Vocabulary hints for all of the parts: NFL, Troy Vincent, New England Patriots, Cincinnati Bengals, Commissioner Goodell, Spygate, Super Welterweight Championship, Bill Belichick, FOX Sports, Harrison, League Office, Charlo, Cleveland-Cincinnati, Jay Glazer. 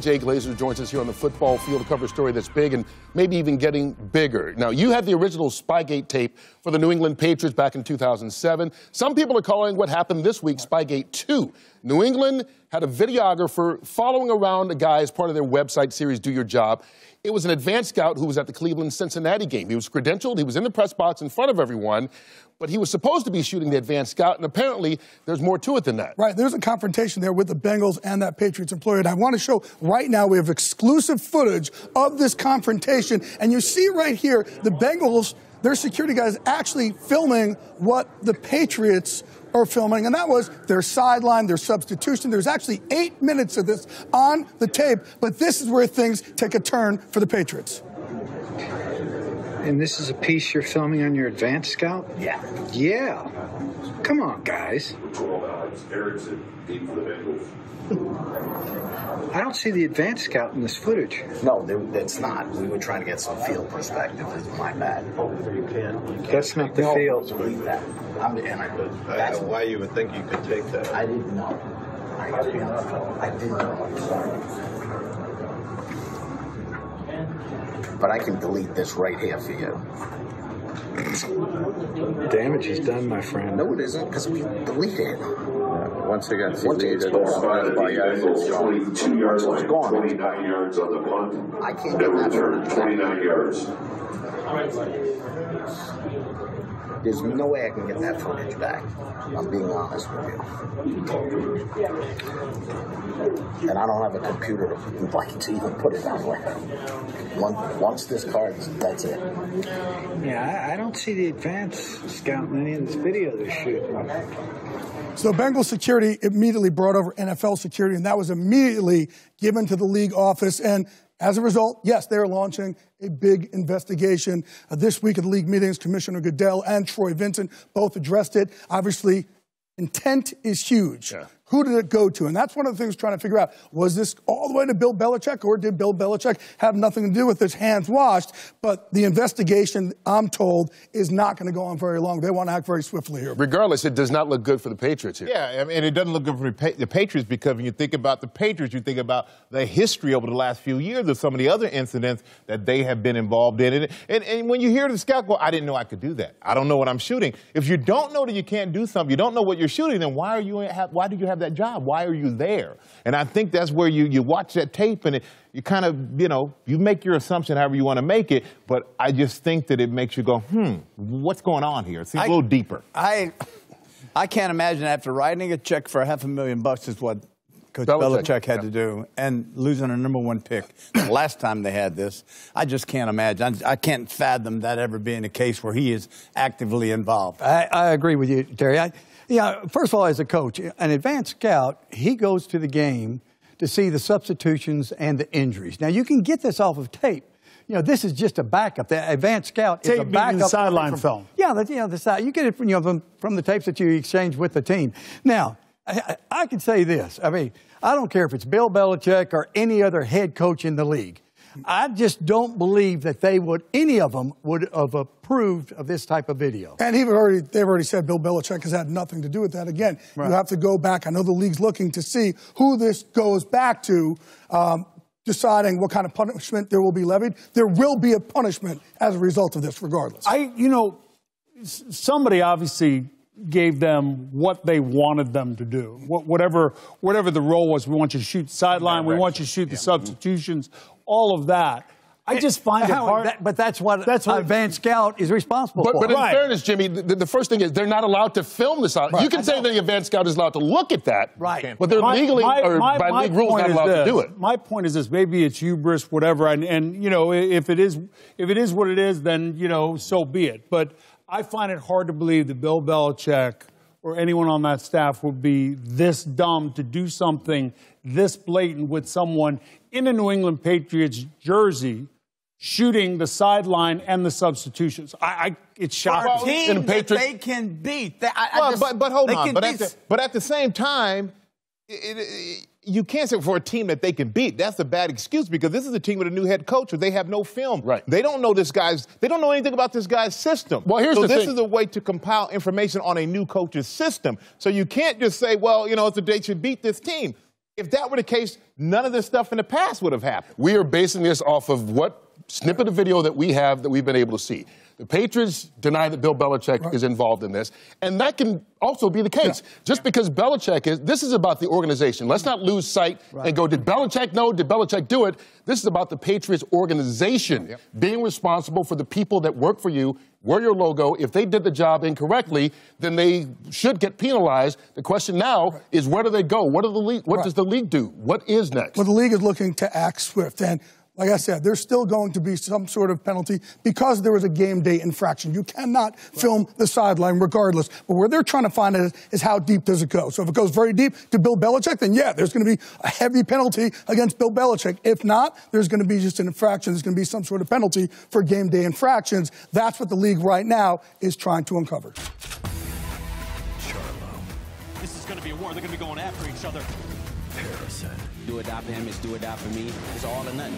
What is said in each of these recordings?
Jay Glazer joins us here on the football field to cover a story that's big and maybe even getting bigger. Now, you had the original Spygate tape for the New England Patriots back in 2007. Some people are calling what happened this week Spygate 2. New England had a videographer following around a guy as part of their website series, Do Your Job. It was an advanced scout who was at the Cleveland-Cincinnati game. He was credentialed. He was in the press box in front of everyone. But he was supposed to be shooting the advanced scout, and apparently there's more to it than that. Right. There's a confrontation there with the Bengals and that Patriots employee. And I want to show right now we have exclusive footage of this confrontation. And you see right here the Bengals, their security guys actually filming what the Patriots are filming, and that was their sideline, their substitution. There's actually 8 minutes of this on the tape, but this is where things take a turn for the Patriots. And this is a piece you're filming on your advanced scout? Yeah. Yeah. Come on, guys. I don't see the advanced scout in this footage. No, it's not. We were trying to get some field perspective. It's my bad. That's not the field. That's why you would think you could take that. I didn't know. I gotta be honest. I didn't know. I'm sorry. But I can delete this right here for you. Damage is done, my friend. No, it isn't, because we delete it. Once again, it's deleted. It's 22 yards, 29 yards on the punt. I can't get that. 29 yards. There's no way I can get that footage back. I'm being honest with you. And I don't have a computer to even put it on record. Once this card, that's it. Yeah, I don't see the advanced scout in any of this video they're shooting. So Bengal security immediately brought over NFL security, and that was immediately given to the league office. And as a result, yes, they are launching a big investigation. This week at the league meetings, Commissioner Goodell and Troy Vincent both addressed it. Obviously, intent is huge. Yeah. Who did it go to? And that's one of the things trying to figure out. Was this all the way to Bill Belichick, or did Bill Belichick have nothing to do with this, hands washed? But the investigation, I'm told, is not going to go on very long. They want to act very swiftly here. Regardless, it does not look good for the Patriots here. Yeah, I mean, it doesn't look good for the Patriots, because when you think about the Patriots, you think about the history over the last few years of some of the other incidents that they have been involved in. And when you hear the scout go, I didn't know I could do that. I don't know what I'm shooting. If you don't know that you can't do something, you don't know what you're shooting, then why do you have that job? Why are you there? And I think that's where you watch that tape and you kind of, you know, you make your assumption however you want to make it, but I just think that it makes you go, what's going on here? It's a little deeper. I can't imagine after writing a check for $500,000 is what Coach Belichick had to do, and losing a #1 pick the last time they had this. I just can't imagine. I can't fathom that ever being a case where he is actively involved. I agree with you, Terry. Yeah, first of all, as a coach, an advanced scout, he goes to the game to see the substitutions and the injuries. Now, you can get this off of tape. You know, this is just a backup. The advanced scout is a backup. The sideline film. Yeah, the side. You get it from the tapes that you exchange with the team. Now, I can say this. I mean, I don't care if it's Bill Belichick or any other head coach in the league. I just don't believe that they would, any of them would have approved of this type of video. And they've already said Bill Belichick has had nothing to do with that. Again, right. You have to go back. I know the league's looking to see who this goes back to, deciding what kind of punishment there will be levied. There will be a punishment as a result of this, regardless. You know, somebody obviously gave them what they wanted them to do. Whatever the role was, we want you to shoot sideline, we want you to shoot the substitutions, all of that. I just find it hard. But that's what advanced scout is responsible for. But in fairness, Jimmy, the first thing is they're not allowed to film this. You can say the advanced scout is allowed to look at that. Right. But they're legally, or by league rules, not allowed to do it. My point is this. Maybe it's hubris, whatever. And you know, if it is what it is, then, you know, so be it. But I find it hard to believe that Bill Belichick or anyone on that staff would be this dumb to do something this blatant with someone in a New England Patriots jersey shooting the sideline and the substitutions. It's shocking. For a team that they can beat. But at the same time, you can't say for a team that they can beat. That's a bad excuse, because this is a team with a new head coach where they have no film. Right. They don't know this guy's. They don't know anything about this guy's system. Well, here's the thing. So this is a way to compile information on a new coach's system. So you can't just say, well, you know, they should beat this team. If that were the case, none of this stuff in the past would have happened. We are basing this off of what snippet of video that we have that we've been able to see. The Patriots deny that Bill Belichick is involved in this, and that can also be the case. Yeah. Just because Belichick is, this is about the organization. Let's not lose sight and go, did Belichick know? Did Belichick do it? This is about the Patriots organization being responsible for the people that work for you, wear your logo. If they did the job incorrectly, then they should get penalized. The question now is where do they go? What, does the league do? What is next? Well, the league is looking to act swift, and like I said, there's still going to be some sort of penalty because there was a game day infraction. You cannot film the sideline regardless. But where they're trying to find it is how deep does it go. So if it goes very deep to Bill Belichick, then yeah, there's going to be a heavy penalty against Bill Belichick. If not, there's going to be just an infraction. There's going to be some sort of penalty for game day infractions. That's what the league right now is trying to uncover. Charlo. This is going to be a war. They're going to be going after each other. Harrison. Do or die for him is do or die for me. It's all or nothing.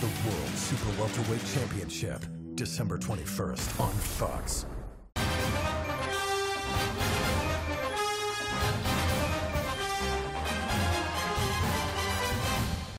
The World Super Welterweight Championship, December 21st on Fox.